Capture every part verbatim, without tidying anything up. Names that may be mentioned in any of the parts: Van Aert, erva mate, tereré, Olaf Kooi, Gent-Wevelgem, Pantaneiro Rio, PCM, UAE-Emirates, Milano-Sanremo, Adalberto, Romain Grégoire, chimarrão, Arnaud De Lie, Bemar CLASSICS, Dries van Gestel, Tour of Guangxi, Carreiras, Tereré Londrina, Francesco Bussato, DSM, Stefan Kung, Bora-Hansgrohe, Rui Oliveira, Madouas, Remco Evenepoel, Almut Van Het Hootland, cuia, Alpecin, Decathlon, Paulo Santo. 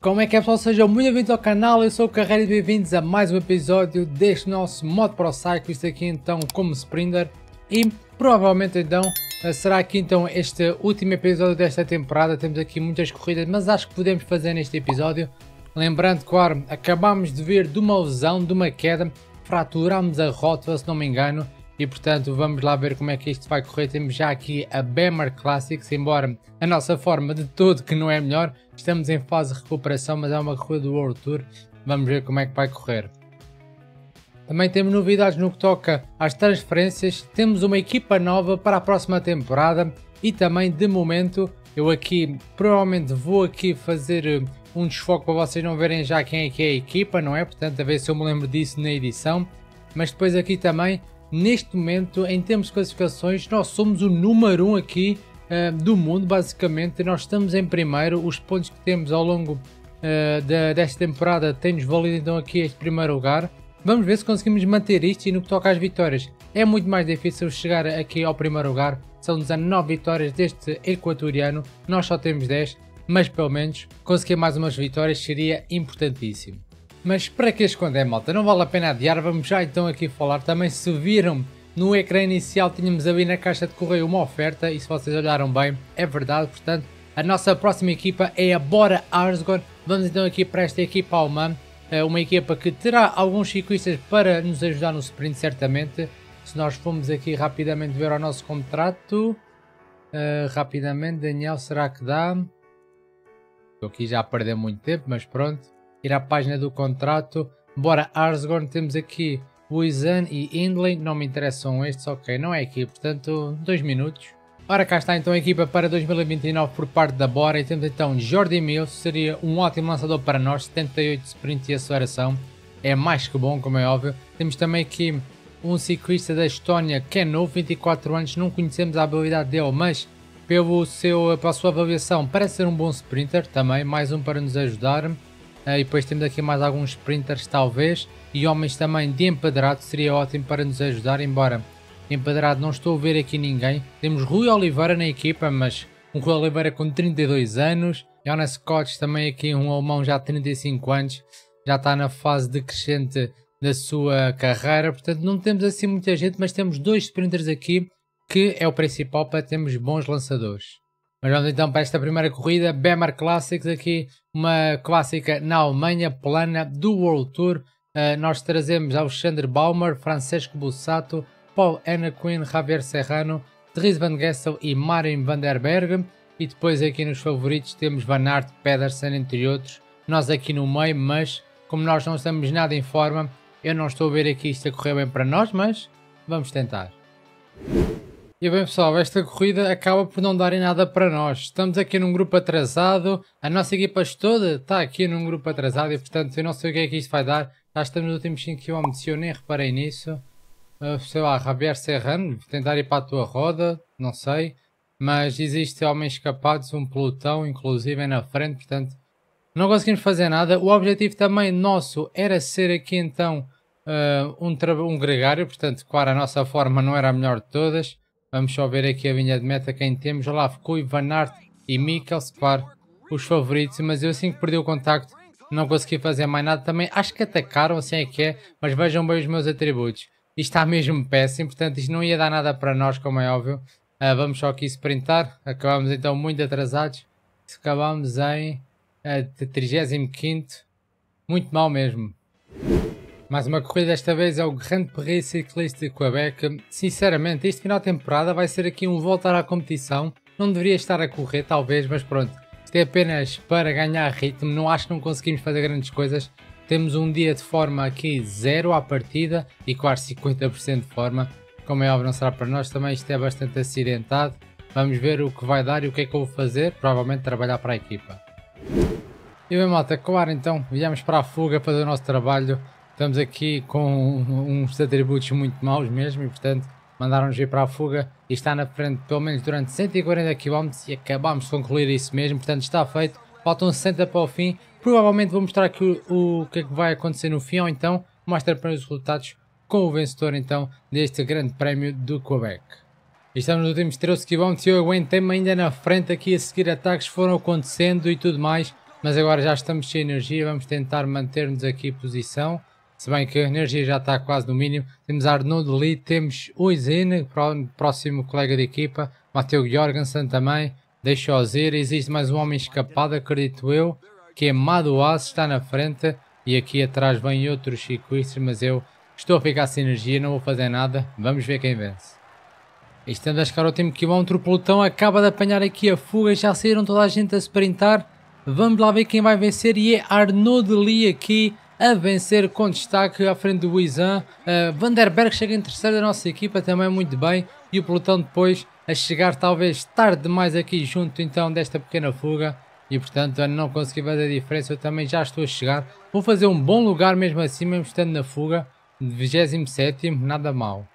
Como é que é, pessoal? Sejam muito bem-vindos ao canal, eu sou o Carreiras e bem-vindos a mais um episódio deste nosso modo para o cycle, isto aqui então como sprinter, e provavelmente então será aqui então este último episódio desta temporada. Temos aqui muitas corridas, mas acho que podemos fazer neste episódio, lembrando que claro, acabámos de vir de uma lesão, de uma queda, fraturámos a rótula se não me engano, e portanto vamos lá ver como é que isto vai correr. Temos já aqui a Bemar CLASSICS, embora a nossa forma de todo que não é melhor, estamos em fase de recuperação, mas é uma corrida do World Tour, vamos ver como é que vai correr. Também temos novidades no que toca às transferências, temos uma equipa nova para a próxima temporada e também de momento eu aqui provavelmente vou aqui fazer um desfoque para vocês não verem já quem é que é a equipa, não é? Portanto, a ver se eu me lembro disso na edição, mas depois aqui também, neste momento, em termos de classificações, nós somos o número um aqui do mundo, basicamente. Nós estamos em primeiro, os pontos que temos ao longo uh, da, desta temporada tem-nos valido então aqui este primeiro lugar. Vamos ver se conseguimos manter isto, e no que toca às vitórias é muito mais difícil chegar aqui ao primeiro lugar, são dezanove vitórias deste equatoriano, nós só temos dez, mas pelo menos conseguir mais umas vitórias seria importantíssimo. Mas para que esconder, malta, não vale a pena adiar, vamos já então aqui falar. Também se viram no ecrã inicial, tínhamos ali na caixa de correio uma oferta, e se vocês olharam bem, é verdade. Portanto, a nossa próxima equipa é a Bora-Hansgrohe. Vamos então aqui para esta equipa alemã, uma equipa que terá alguns ciclistas para nos ajudar no sprint, certamente. Se nós formos aqui rapidamente ver o nosso contrato, uh, rapidamente, Daniel, será que dá? Estou aqui já a perder muito tempo, mas pronto. Ir à página do contrato, Bora-Hansgrohe, temos aqui Wiesen e Hindley, não me interessam estes, ok, não é aqui, portanto, dois minutos. Ora, cá está então a equipa para dois mil e vinte e nove por parte da Bora, e temos então Jordi Mills, seria um ótimo lançador para nós, setenta e oito sprint e aceleração, é mais que bom, como é óbvio. Temos também aqui um ciclista da Estónia que é novo, vinte e quatro anos, não conhecemos a habilidade dele, mas pelo seu, pela sua avaliação parece ser um bom sprinter também, mais um para nos ajudar. E depois temos aqui mais alguns sprinters talvez, e homens também de empedrado, seria ótimo para nos ajudar, embora empedrado não estou a ver aqui ninguém. Temos Rui Oliveira na equipa, mas um Rui Oliveira com trinta e dois anos, Jonas Koch também aqui, um alemão já de trinta e cinco anos, já está na fase decrescente da sua carreira, portanto não temos assim muita gente, mas temos dois sprinters aqui, que é o principal para termos bons lançadores. Mas vamos então para esta primeira corrida, Bemar CLASSICS, aqui uma clássica na Alemanha, plana do World Tour. Uh, nós trazemos Alexander Baumer, Francesco Bussato, Paul Hennequin, Javier Serrano, Dries van Gestel e Marin van der Berg. E depois aqui nos favoritos temos Van Aert, Pedersen, entre outros. Nós aqui no meio, mas como nós não estamos nada em forma, eu não estou a ver aqui isto a correr bem para nós, mas vamos tentar. E bem pessoal, esta corrida acaba por não dar em nada para nós, estamos aqui num grupo atrasado, a nossa equipa toda está aqui num grupo atrasado e portanto eu não sei o que é que isto vai dar, já estamos nos últimos cinco quilômetros, eu nem reparei nisso. Uh, sei lá, Javier Serrano, tentar ir para a tua roda, não sei, mas existem homens escapados, um pelotão inclusive na frente, portanto não conseguimos fazer nada. O objetivo também nosso era ser aqui então uh, um, um gregário, portanto claro, a nossa forma não era a melhor de todas. Vamos só ver aqui a linha de meta, quem temos, Olaf Kooi, Van Aert e Mikkel Spar, os favoritos, mas eu assim que perdi o contacto não consegui fazer mais nada, também acho que atacaram, assim é que é, mas vejam bem os meus atributos, isto está mesmo péssimo, portanto isto não ia dar nada para nós, como é óbvio. Uh, vamos só aqui sprintar, acabamos então muito atrasados, acabamos em uh, trigésimo quinto, muito mal mesmo. Mais uma corrida, desta vez é o Grand Prix ciclista de Quebec. Sinceramente, este final de temporada vai ser aqui um voltar à competição. Não deveria estar a correr, talvez, mas pronto. Isto é apenas para ganhar ritmo, não acho que não conseguimos fazer grandes coisas. Temos um dia de forma aqui zero à partida e quase cinquenta por cento de forma. Como é óbvio, não será para nós, também isto é bastante acidentado. Vamos ver o que vai dar e o que é que eu vou fazer, provavelmente trabalhar para a equipa. E bem malta, claro então, viemos para a fuga fazer o nosso trabalho. Estamos aqui com uns atributos muito maus mesmo e portanto mandaram-nos ir para a fuga e está na frente pelo menos durante cento e quarenta quilômetros e acabámos de concluir isso mesmo, portanto está feito, faltam sessenta para o fim, provavelmente vou mostrar aqui o, o que é que vai acontecer no fim, ou então mostra para os resultados com o vencedor então deste grande prémio do Quebec. E estamos nos últimos treze quilômetros e eu aguentei-me ainda na frente aqui a seguir, ataques foram acontecendo e tudo mais, mas agora já estamos sem energia, vamos tentar manter-nos aqui em posição, se bem que a energia já está quase no mínimo. Temos Arnaud De Lie, temos Uysen, próximo colega de equipa, Mateo Jorgensen também, deixa-os ir, existe mais um homem escapado, acredito eu, que é Madouas, está na frente, e aqui atrás vêm outros ciclistas, mas eu estou a ficar sem energia, não vou fazer nada, vamos ver quem vence. Estamos a chegar ao último quilómetro, o pelotão acaba de apanhar aqui a fuga, já saíram toda a gente a sprintar. Vamos lá ver quem vai vencer e é Arnaud De Lie aqui a vencer com destaque à frente do Uysen. Uh, Van der Berg chega em terceiro da nossa equipa também muito bem e o pelotão depois a chegar talvez tarde demais aqui junto então desta pequena fuga. E portanto eu não consegui fazer a diferença, eu também já estou a chegar. Vou fazer um bom lugar mesmo assim, mesmo estando na fuga, vigésimo sétimo, nada mal.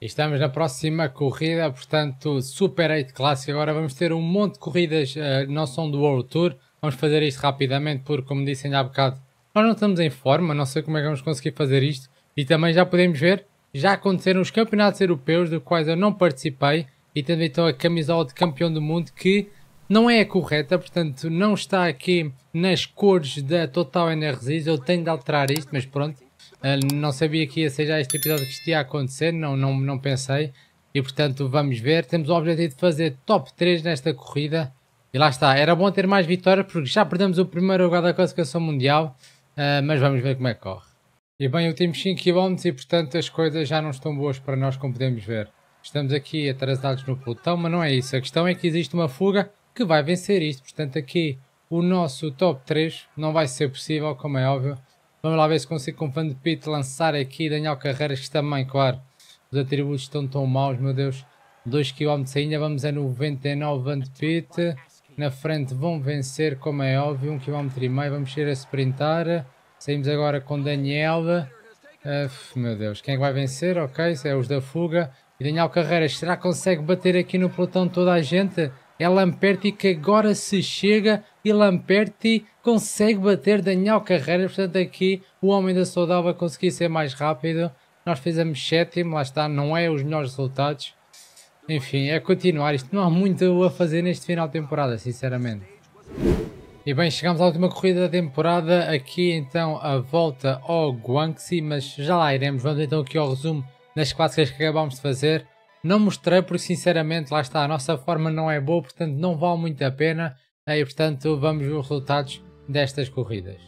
Estamos na próxima corrida, portanto, Super oito clássico. Agora vamos ter um monte de corridas, uh, não são do World Tour. Vamos fazer isto rapidamente, porque, como disse ainda há bocado, nós não estamos em forma, não sei como é que vamos conseguir fazer isto. E também já podemos ver, já aconteceram os campeonatos europeus, dos quais eu não participei, e tendo então a camisola de campeão do mundo, que não é a correta, portanto, não está aqui nas cores da Total Energies. Eu tenho de alterar isto, mas pronto. Uh, não sabia que ia ser já este episódio que isto ia acontecer, não, não, não pensei, e portanto vamos ver, temos o objetivo de fazer top três nesta corrida, e lá está, era bom ter mais vitórias porque já perdemos o primeiro lugar da classificação mundial, uh, mas vamos ver como é que corre. E bem, últimos cinco quilómetros e portanto as coisas já não estão boas para nós, como podemos ver, estamos aqui atrasados no pelotão, mas não é isso, a questão é que existe uma fuga que vai vencer isto, portanto aqui o nosso top três não vai ser possível, como é óbvio. Vamos lá ver se consigo com o Van de Pit lançar aqui Daniel Carreiras, que também, claro, os atributos estão tão maus, meu Deus. dois quilómetros ainda, vamos a noventa e nove Van de Pit. Na frente vão vencer, como é óbvio, um vírgula cinco quilómetros, vamos ir a sprintar. Saímos agora com Daniel. Uf, meu Deus, quem é que vai vencer? Ok, é os da fuga. E Daniel Carreiras, será que consegue bater aqui no pelotão toda a gente? É Lamperti que agora se chega e Lamperti consegue bater Daniel Carreiras, portanto aqui o homem da saudade vai conseguir ser mais rápido. Nós fizemos sétimo, lá está, não é os melhores resultados. Enfim, é continuar, isto não há muito a fazer neste final de temporada, sinceramente. E bem, chegamos à última corrida da temporada, aqui então a volta ao Guangxi, mas já lá iremos. Vamos então aqui ao resumo das clássicas que acabámos de fazer. Não mostrei porque sinceramente, lá está, a nossa forma não é boa, portanto não vale muito a pena e portanto vamos ver os resultados destas corridas.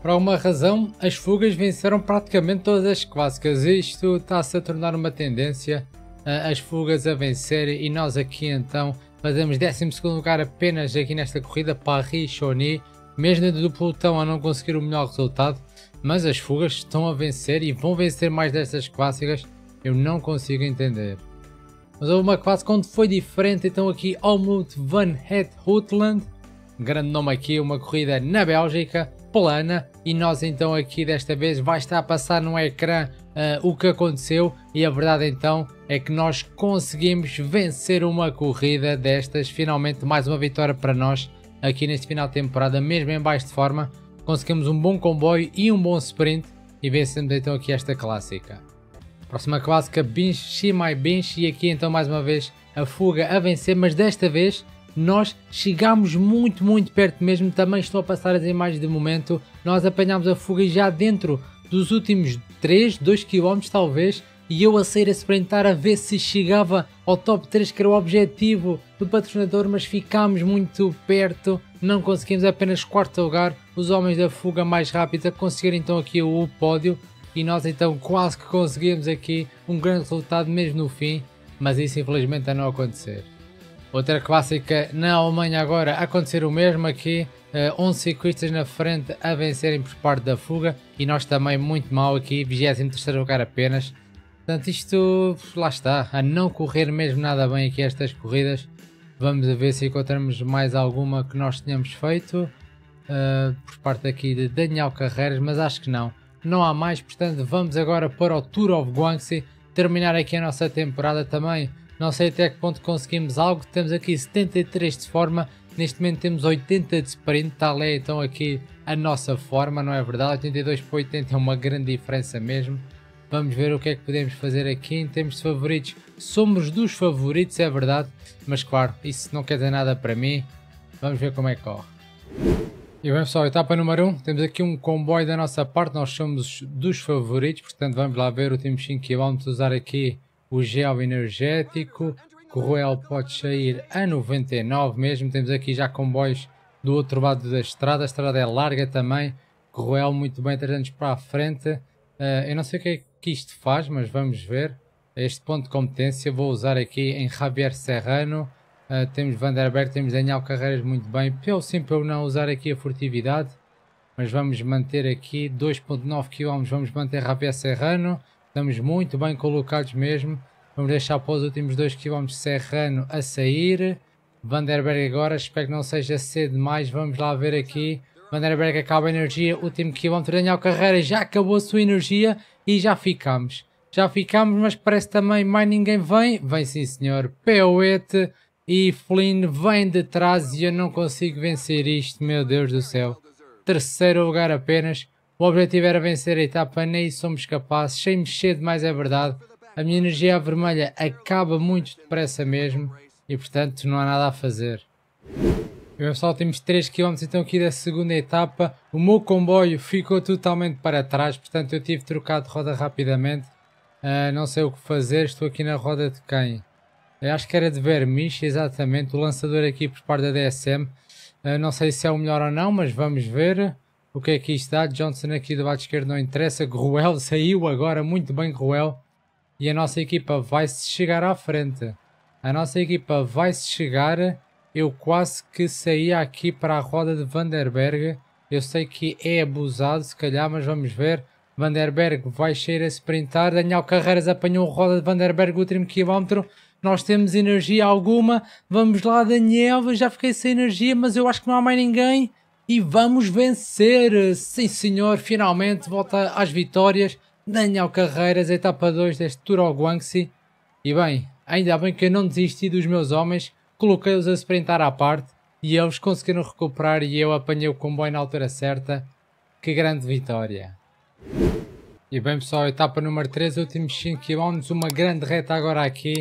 Por alguma razão as fugas venceram praticamente todas as clássicas, isto está-se a tornar uma tendência, as fugas a vencer, e nós aqui então fazemos décimo segundo lugar apenas aqui nesta corrida, Paris-Roubaix, mesmo dentro do pelotão a não conseguir o melhor resultado, mas as fugas estão a vencer e vão vencer mais destas clássicas, eu não consigo entender. Mas houve uma clássica onde foi diferente, então aqui Almut Van Het Hootland, grande nome aqui, uma corrida na Bélgica, plana, e nós então aqui desta vez vai estar a passar no ecrã uh, o que aconteceu, e a verdade então é que nós conseguimos vencer uma corrida destas, finalmente mais uma vitória para nós aqui neste final de temporada, mesmo em baixo de forma, conseguimos um bom comboio e um bom sprint, e vencemos então aqui esta clássica. Próxima clássica, Binche Chimay Binche, e aqui então mais uma vez a fuga a vencer, mas desta vez nós chegámos muito, muito perto mesmo, também estou a passar as imagens de momento, nós apanhámos a fuga já dentro dos últimos três, dois quilómetros talvez, e eu a sair a sprintar a ver se chegava ao top três, que era o objetivo do patrocinador, mas ficámos muito perto, não conseguimos, apenas quarto lugar, os homens da fuga mais rápidos a conseguir então aqui o pódio, e nós então quase que conseguimos aqui um grande resultado mesmo no fim, mas isso infelizmente a não acontecer. Outra clássica na Alemanha agora a acontecer o mesmo aqui, onze ciclistas na frente a vencerem por parte da fuga, e nós também muito mal aqui, vigésimo terceiro lugar apenas, portanto isto, lá está, a não correr mesmo nada bem aqui estas corridas. Vamos a ver se encontramos mais alguma que nós tenhamos feito, uh, por parte aqui de Daniel Carreiras, mas acho que não. Não há mais, portanto vamos agora para o Tour of Guangxi, terminar aqui a nossa temporada também, não sei até que ponto conseguimos algo, temos aqui setenta e três de forma, neste momento temos oitenta de sprint, tal é então aqui a nossa forma, não é verdade? oitenta e dois para oitenta é uma grande diferença mesmo, vamos ver o que é que podemos fazer aqui, em termos de favoritos, somos dos favoritos, é verdade, mas claro, isso não quer dizer nada para mim, vamos ver como é que corre. E bem pessoal, etapa número um, temos aqui um comboio da nossa parte, nós somos dos favoritos, portanto vamos lá ver o último cinco quilômetros, usar aqui o gel energético, que o Royal pode sair a noventa e nove mesmo, temos aqui já comboios do outro lado da estrada, a estrada é larga também, que o Royal muito bem trazendo para a frente, uh, eu não sei o que é que isto faz, mas vamos ver, este ponto de competência vou usar aqui em Javier Serrano. Uh, temos Vanderberg, temos Daniel Carreiras muito bem, pelo sim, pelo não usar aqui a furtividade, mas vamos manter aqui dois vírgula nove quilômetros, vamos manter Javier Serrano, estamos muito bem colocados mesmo, vamos deixar para os últimos dois quilômetros Serrano a sair, Vanderberg agora, espero que não seja cedo demais, vamos lá ver aqui, Vanderberg acaba a energia, último quilômetro, Daniel Carreiras já acabou a sua energia e já ficamos, já ficamos, mas parece também mais ninguém vem, vem sim senhor, P oito. E Flynn vem de trás e eu não consigo vencer isto, meu Deus do céu. Terceiro lugar apenas. O objetivo era vencer a etapa, nem somos capazes. Sem mexer demais é verdade. A minha energia vermelha acaba muito depressa mesmo. E portanto não há nada a fazer. E bem pessoal, temos três quilômetros então aqui da segunda etapa. O meu comboio ficou totalmente para trás. Portanto eu tive trocado de roda rapidamente. Uh, não sei o que fazer. Estou aqui na roda de quem? Eu acho que era de Vermiche, exatamente, o lançador aqui por parte da D S M, uh, não sei se é o melhor ou não, mas vamos ver o que é que isto dá. Johnson aqui do lado esquerdo não interessa, Gruel saiu agora, muito bem Gruel, e a nossa equipa vai-se chegar à frente, a nossa equipa vai-se chegar, eu quase que saía aqui para a roda de Vanderberg, eu sei que é abusado se calhar, mas vamos ver. Vanderberg vai chegar a sprintar, Daniel Carreiras apanhou a roda de Vanderberg, último quilómetro, nós temos energia alguma, vamos lá Daniel, eu já fiquei sem energia, mas eu acho que não há mais ninguém, e vamos vencer, sim senhor, finalmente, volta às vitórias, Daniel Carreiras, etapa dois deste Tour of Guangxi, e bem, ainda bem que eu não desisti dos meus homens, coloquei-os a sprintar à parte, e eles conseguiram recuperar, e eu apanhei o comboio na altura certa, que grande vitória. E bem pessoal, etapa número três, últimos cinco quilômetros, uma grande reta agora aqui,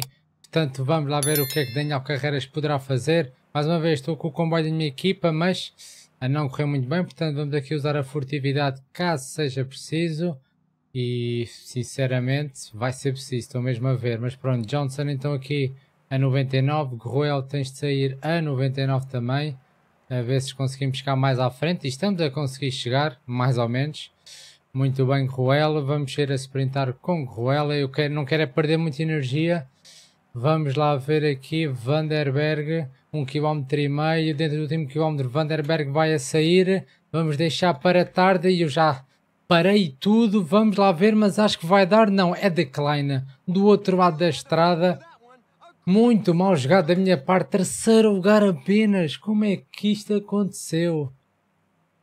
portanto vamos lá ver o que é que Daniel Carreiras poderá fazer, mais uma vez estou com o comboio da minha equipa, mas a não correr muito bem, portanto vamos aqui usar a furtividade caso seja preciso, e sinceramente vai ser preciso, estou mesmo a ver, mas pronto, Johnson então aqui a noventa e nove, Gruel tens de sair a noventa e nove também, a ver se conseguimos chegar mais à frente, e estamos a conseguir chegar, mais ou menos. Muito bem, Gruel, vamos ir a sprintar com Gruel, eu quero, não quero é perder muita energia. Vamos lá ver aqui, Vanderberg, um vírgula cinco quilômetros, dentro do último quilómetro Vanderberg vai a sair, vamos deixar para tarde e eu já parei tudo, vamos lá ver, mas acho que vai dar, não, é decline, do outro lado da estrada, muito mal jogado da minha parte, terceiro lugar apenas, como é que isto aconteceu?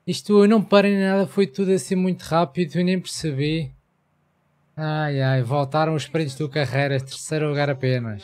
Isto eu não parei nada, foi tudo assim muito rápido, eu nem percebi. Ai ai, voltaram os sprints do Carreiras, terceiro lugar apenas.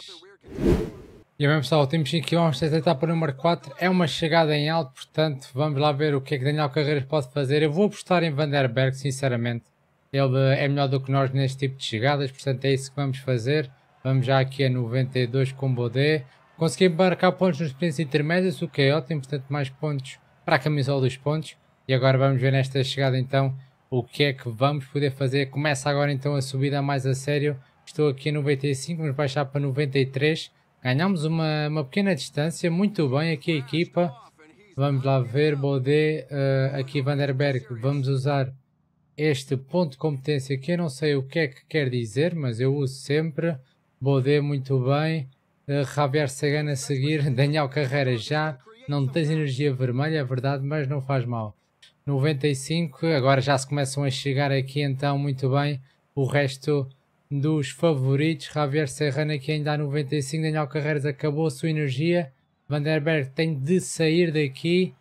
E bem pessoal, temos cinco quilômetros, esta etapa número quatro, é uma chegada em alto, portanto vamos lá ver o que é que Daniel Carreiras pode fazer. Eu vou apostar em Vanderberg, sinceramente, ele é melhor do que nós neste tipo de chegadas, portanto é isso que vamos fazer. Vamos já aqui a noventa e dois com Bodé, consegui marcar pontos nos sprints intermédios, o que é ótimo, portanto mais pontos para a camisola dos pontos. E agora vamos ver nesta chegada então o que é que vamos poder fazer. Começa agora então a subida mais a sério. Estou aqui a noventa e cinco, vamos baixar para noventa e três. Ganhamos uma, uma pequena distância, muito bem aqui a equipa. Vamos lá ver, Bodé, uh, aqui Vanderberg. Vamos usar este ponto de competência que eu não sei o que é que quer dizer, mas eu uso sempre. Bodé, muito bem. Uh, Javier Sagan a seguir. Daniel Carreira já. Não tens energia vermelha, é verdade, mas não faz mal. noventa e cinco, agora já se começam a chegar aqui então, muito bem, o resto dos favoritos, Javier Serrano aqui ainda há noventa e cinco, Daniel Carreiras acabou a sua energia, Vanderberg tem de sair daqui,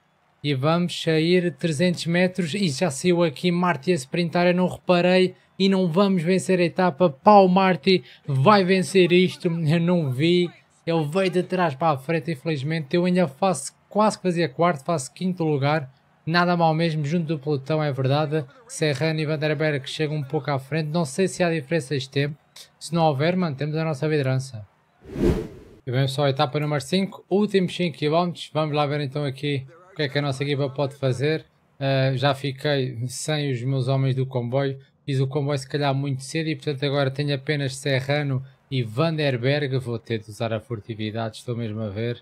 e vamos sair trezentos metros, e já saiu aqui Marti a sprintar, eu não reparei, e não vamos vencer a etapa, Pau Marti vai vencer isto, eu não vi, ele veio de trás para a frente, infelizmente, eu ainda faço, quase que fazia quarto, faço quinto lugar, nada mal mesmo, junto do pelotão é verdade, Serrano e Vanderberg chegam um pouco à frente, não sei se há diferenças de tempo, se não houver mantemos a nossa liderança. E bem pessoal, etapa número cinco, últimos cinco quilômetros, vamos lá ver então aqui o que é que a nossa equipa pode fazer. Uh, já fiquei sem os meus homens do comboio, fiz o comboio se calhar muito cedo e portanto agora tenho apenas Serrano e Vanderberg. Vou ter de usar a furtividade, estou mesmo a ver,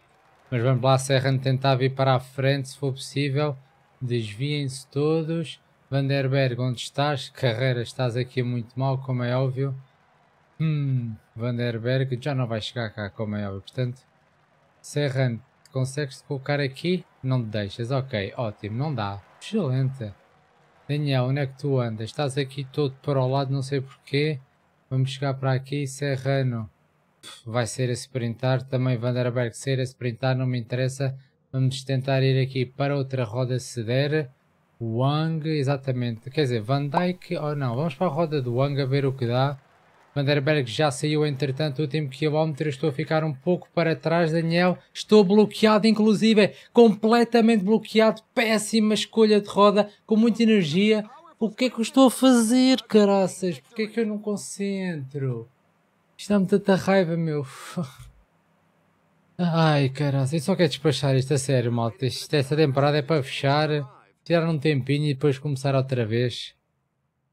mas vamos lá. Serrano tentar vir para a frente se for possível, desviem-se todos. Vanderberg, onde estás? Carreiras, estás aqui muito mal, como é óbvio. Hum, Vanderberg já não vai chegar cá, como é óbvio. Portanto, Serrano, consegues-te colocar aqui? Não te deixas, ok, ótimo, não dá. Excelente. Daniel, onde é que tu andas? Estás aqui todo para o lado, não sei porquê. Vamos chegar para aqui. Serrano vai ser a sprintar. Também Vanderberg ser a sprintar, não me interessa. Vamos tentar ir aqui para outra roda se der. Wang, exatamente. Quer dizer, Van Dijk ou não? Vamos para a roda do Wang a ver o que dá. Vanderberg já saiu, entretanto, o último quilómetro. Estou a ficar um pouco para trás, Daniel. Estou bloqueado, inclusive. Completamente bloqueado. Péssima escolha de roda. Com muita energia. O que é que eu estou a fazer, caraças? Por que é que eu não concentro? Isto dá-me tanta raiva, meu. Ai, caraças. Eu só quero despachar isto a sério, malta. Isto, esta temporada é para fechar. Tirar um tempinho e depois começar outra vez.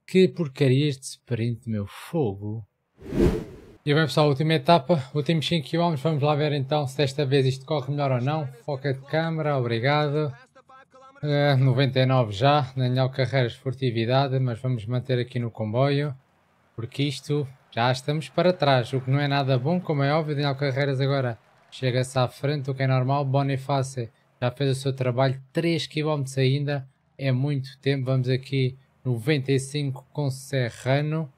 Que porcaria de sprint, meu, fogo! E bem pessoal, última etapa, últimos cinco quilómetros, vamos lá ver então se desta vez isto corre melhor ou não. Foca de câmara, obrigado. Uh, noventa e nove já, Daniel Carreiras, furtividade, mas vamos manter aqui no comboio. Porque isto, já estamos para trás, o que não é nada bom, como é óbvio. Daniel Carreiras agora chega-se à frente, o que é normal. Bonifácio já fez o seu trabalho, três quilómetros ainda, é muito tempo. Vamos aqui... noventa e cinco com Serrano,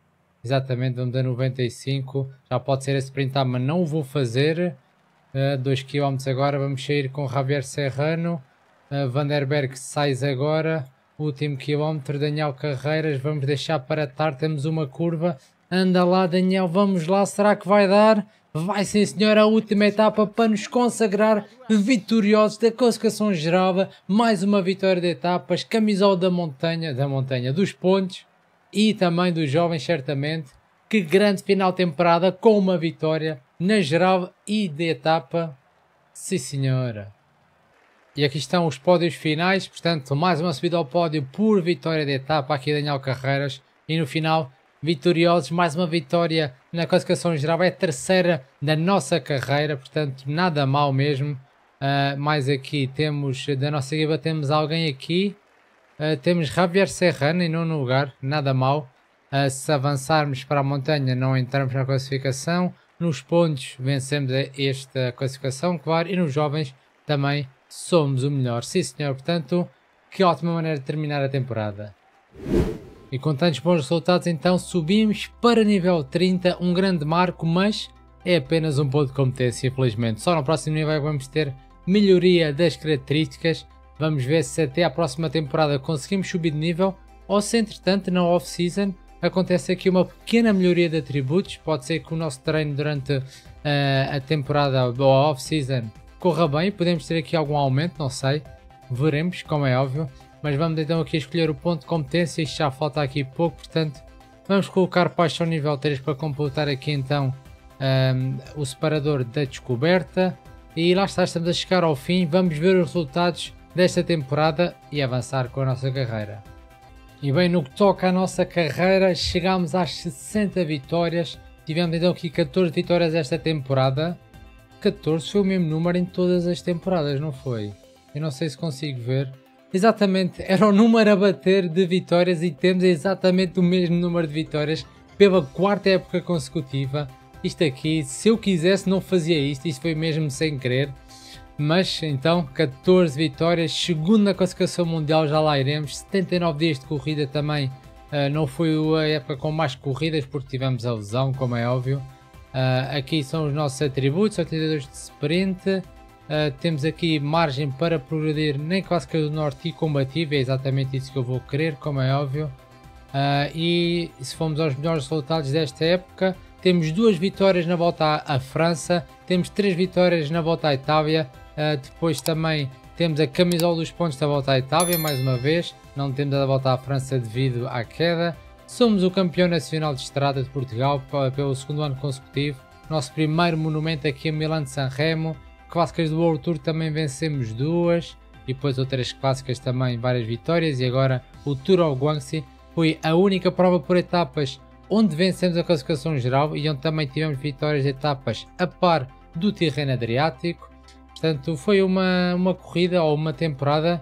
exatamente, vamos a noventa e cinco, já pode ser a sprintar, mas não o vou fazer. uh, dois quilómetros agora, vamos sair com Javier Serrano. uh, Vanderberg sai agora, último quilómetro, Daniel Carreiras, vamos deixar para tarde, temos uma curva, anda lá Daniel, vamos lá, será que vai dar? Vai sim senhora, a última etapa para nos consagrar vitoriosos da classificação geral, mais uma vitória de etapas, camisola da montanha, da montanha dos pontos e também dos jovens certamente. Que grande final de temporada com uma vitória na geral e de etapa, sim senhora. E aqui estão os pódios finais, portanto mais uma subida ao pódio por vitória de etapa aqui Daniel Carreiras e no final... vitoriosos, mais uma vitória na classificação geral, é a terceira da nossa carreira, portanto nada mal mesmo. Uh, mais aqui temos, da nossa equipa temos alguém aqui, uh, temos Javier Serrano em nono lugar, nada mal. Uh, se avançarmos para a montanha não entramos na classificação, nos pontos vencemos esta classificação, claro, e nos jovens também somos o melhor, sim senhor, portanto que ótima maneira de terminar a temporada. E com tantos bons resultados então subimos para nível trinta, um grande marco, mas é apenas um ponto de competência infelizmente. Só no próximo nível vamos ter melhoria das características, vamos ver se até à próxima temporada conseguimos subir de nível ou se entretanto na off-season acontece aqui uma pequena melhoria de atributos. Pode ser que o nosso treino durante uh, a temporada ou a off-season corra bem, podemos ter aqui algum aumento, não sei, veremos como é óbvio. Mas vamos então aqui escolher o ponto de competência, isto já falta aqui pouco, portanto vamos colocar paixão nível três para completar aqui então um, o separador da descoberta. E lá está, estamos a chegar ao fim, vamos ver os resultados desta temporada e avançar com a nossa carreira. E bem, no que toca à nossa carreira, chegámos às sessenta vitórias, tivemos então aqui catorze vitórias esta temporada, catorze foi o mesmo número em todas as temporadas, não foi? Eu não sei se consigo ver. Exatamente, era o número a bater de vitórias e temos exatamente o mesmo número de vitórias pela quarta época consecutiva. Isto aqui, se eu quisesse não fazia isto, isto foi mesmo sem querer. Mas então, catorze vitórias, segundo na classificação mundial, já lá iremos. setenta e nove dias de corrida também, uh, não foi a época com mais corridas porque tivemos a lesão, como é óbvio. Uh, aqui são os nossos atributos, oitenta e dois de sprint. Uh, temos aqui margem para progredir nem clássica do norte e combativa, é exatamente isso que eu vou querer, como é óbvio. Uh, e se formos aos melhores resultados desta época, temos duas vitórias na volta à, à França, temos três vitórias na volta à Itália, uh, depois também temos a camisola dos pontos da volta à Itália, mais uma vez, não temos a da volta à França devido à queda. Somos o campeão nacional de estrada de Portugal pelo segundo ano consecutivo, nosso primeiro monumento aqui em Milano-Sanremo. Clássicas do World Tour também vencemos duas, e depois outras clássicas também, várias vitórias, e agora o Tour of Guangxi foi a única prova por etapas onde vencemos a classificação geral e onde também tivemos vitórias de etapas a par do terreno Adriático. Portanto, foi uma, uma corrida ou uma temporada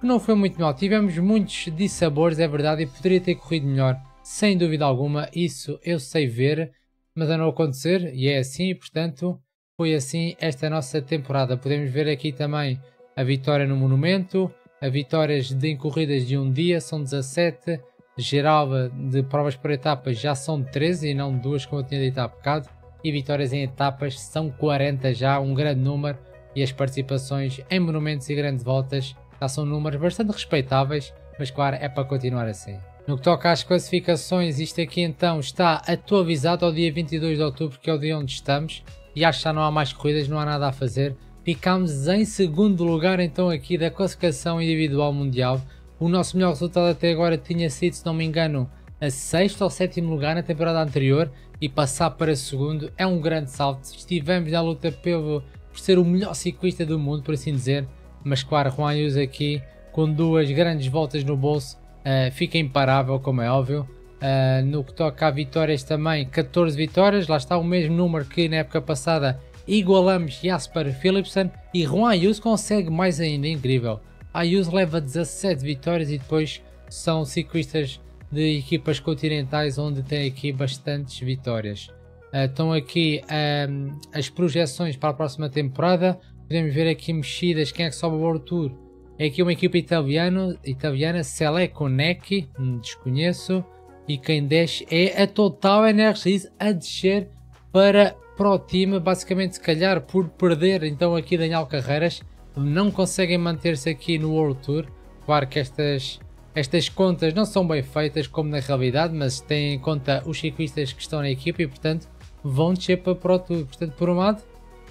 que não foi muito mal. Tivemos muitos dissabores, é verdade, e poderia ter corrido melhor, sem dúvida alguma, isso eu sei ver, mas a não acontecer, e é assim, e portanto, foi assim esta nossa temporada. Podemos ver aqui também a vitória no Monumento, a vitórias de em corridas de um dia, são dezassete, geral de provas por etapas já são treze e não duas como eu tinha dito há bocado, e vitórias em etapas são quarenta já, um grande número, e as participações em monumentos e grandes voltas já são números bastante respeitáveis, mas claro, é para continuar assim. No que toca às classificações, isto aqui então está atualizado ao dia vinte e dois de outubro, que é o dia onde estamos, e acho que já não há mais corridas, não há nada a fazer. Ficámos em segundo lugar então aqui da classificação individual mundial. O nosso melhor resultado até agora tinha sido, se não me engano, a sexto ou sétimo lugar na temporada anterior, e passar para segundo é um grande salto. Estivemos na luta pelo, por ser o melhor ciclista do mundo, por assim dizer, mas claro, Juan Ayuso aqui com duas grandes voltas no bolso, Uh, fica imparável, como é óbvio. Uh, no que toca a vitórias também, catorze vitórias, lá está o mesmo número que na época passada igualamos Jasper Philipsen, e Juan Ayuso consegue mais ainda, incrível. Ayuso leva dezassete vitórias, e depois são ciclistas de equipas continentais onde tem aqui bastantes vitórias. Uh, estão aqui uh, as projeções para a próxima temporada, podemos ver aqui mexidas, quem é que sobe o World Tour. É aqui uma equipa italiana, italiana Seleco Necchi, desconheço, e quem desce é a Total Energies a descer para, para o time, basicamente se calhar por perder então aqui Daniel Carreiras, não conseguem manter-se aqui no World Tour. Claro que estas, estas contas não são bem feitas como na realidade, mas têm em conta os ciclistas que estão na equipa e portanto vão descer para, para o Tour, portanto por um lado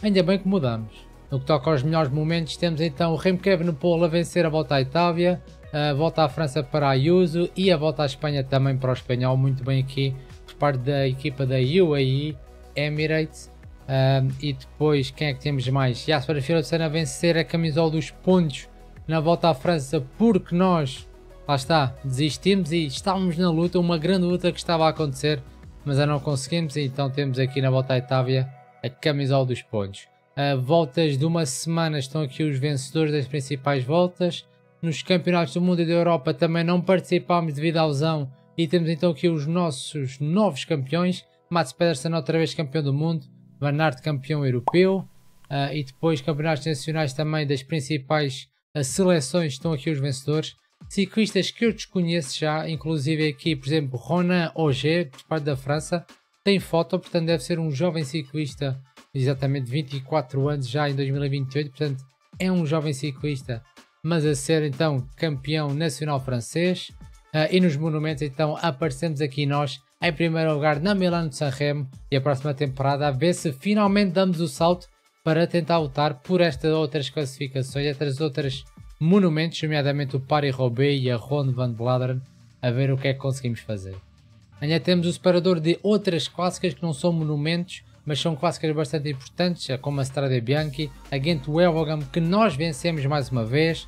ainda bem que mudamos. No que toca aos melhores momentos, temos então o Remco Evenepoel a vencer a volta à Itália, a volta à França para Ayuso e a volta à Espanha também para o espanhol, muito bem aqui por parte da equipa da U A E-Emirates. Um, e depois quem é que temos mais? Jasper Philipsen a vencer a camisola dos pontos na volta à França, porque nós, lá está, desistimos e estávamos na luta, uma grande luta que estava a acontecer, mas a não conseguimos, e então temos aqui na volta à Itália a camisola dos pontos. Uh, voltas de uma semana, estão aqui os vencedores das principais voltas. Nos campeonatos do mundo e da Europa também não participámos devido à lesão, e temos então aqui os nossos novos campeões. Pedersen outra vez campeão do mundo, Bernard campeão europeu, uh, e depois campeonatos nacionais também das principais uh, seleções, estão aqui os vencedores. Ciclistas que eu desconheço já, inclusive aqui por exemplo Ronan Auger por parte da França, tem foto, portanto deve ser um jovem ciclista, exatamente vinte e quatro anos já em dois mil e vinte e oito, portanto é um jovem ciclista, mas a ser então campeão nacional francês. Uh, e nos monumentos então aparecemos aqui nós em primeiro lugar na Milano-Sanremo, e a próxima temporada a ver se finalmente damos o salto para tentar lutar por estas outras classificações, estas outras monumentos, nomeadamente o Paris-Roubaix e a Ronde van Vlaanderen, a ver o que é que conseguimos fazer. Ainda temos o separador de outras clássicas que não são monumentos, mas são clássicas bastante importantes, como a Strade Bianchi, a Gent-Wevelgem, que nós vencemos mais uma vez,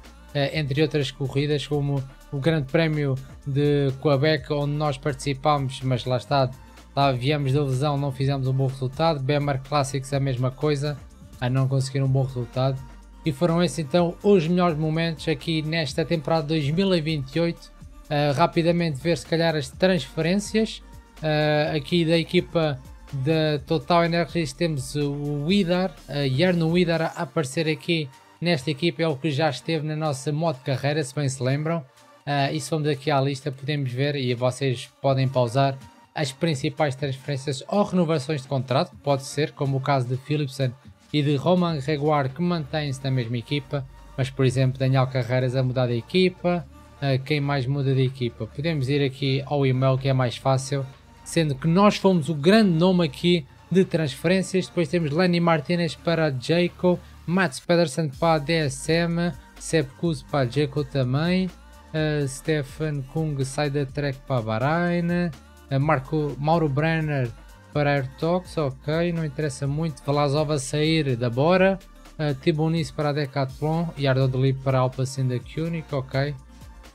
entre outras corridas, como o Grande Prémio de Quebec, onde nós participámos, mas lá está, lá viemos da lesão, não fizemos um bom resultado. Bemar CLASSICS, a mesma coisa, a não conseguir um bom resultado. E foram esses então os melhores momentos aqui nesta temporada dois mil e vinte e oito. Uh, rapidamente ver se calhar as transferências, uh, aqui da equipa da Total Energies temos o Widar, e Arnaud De Lie a aparecer aqui nesta equipa, é o que já esteve na nossa modo carreira, se bem se lembram. Uh, e se vamos aqui à lista podemos ver, e vocês podem pausar, as principais transferências ou renovações de contrato, pode ser, como o caso de Philipsen e de Romain Grégoire, que mantém-se na mesma equipa, mas por exemplo Daniel Carreiras a mudar de equipa. Uh, quem mais muda de equipa? Podemos ir aqui ao e-mail que é mais fácil, sendo que nós fomos o grande nome aqui de transferências. Depois temos Lenny Martinez para a Jayco, Mats Pedersen para a D S M, Sepp Kuss para a Jayco também, uh, Stefan Kung sai da Trek para a Bahrein, uh, Marco, Mauro Brenner para a Airtox, ok, não interessa muito, Vlasov a sair da Bora, Uh, Tibonis para a Decathlon e Arnaud De Lie para a Alpecin da Koenig, ok?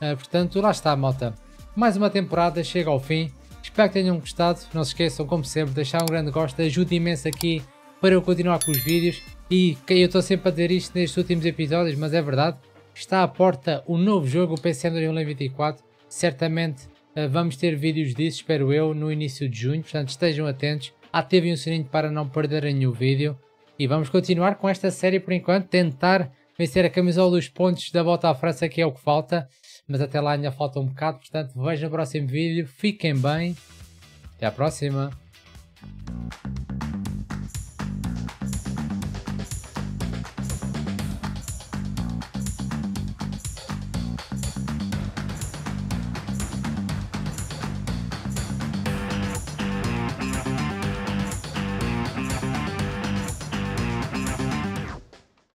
Uh, portanto, lá está, malta. Mais uma temporada chega ao fim. Espero que tenham gostado. Não se esqueçam, como sempre, de deixar um grande gosto. Ajuda imenso aqui para eu continuar com os vídeos. E eu estou sempre a dizer isto nestes últimos episódios, mas é verdade. Está à porta o novo jogo, o P C M dois mil e vinte e quatro. Certamente uh, vamos ter vídeos disso, espero eu, no início de junho. Portanto, estejam atentos. Ativem o sininho para não perderem nenhum vídeo. E vamos continuar com esta série por enquanto, tentar vencer a camisola dos pontos da volta à França, que é o que falta, mas até lá ainda falta um bocado, portanto vejam o próximo vídeo, fiquem bem, até à próxima!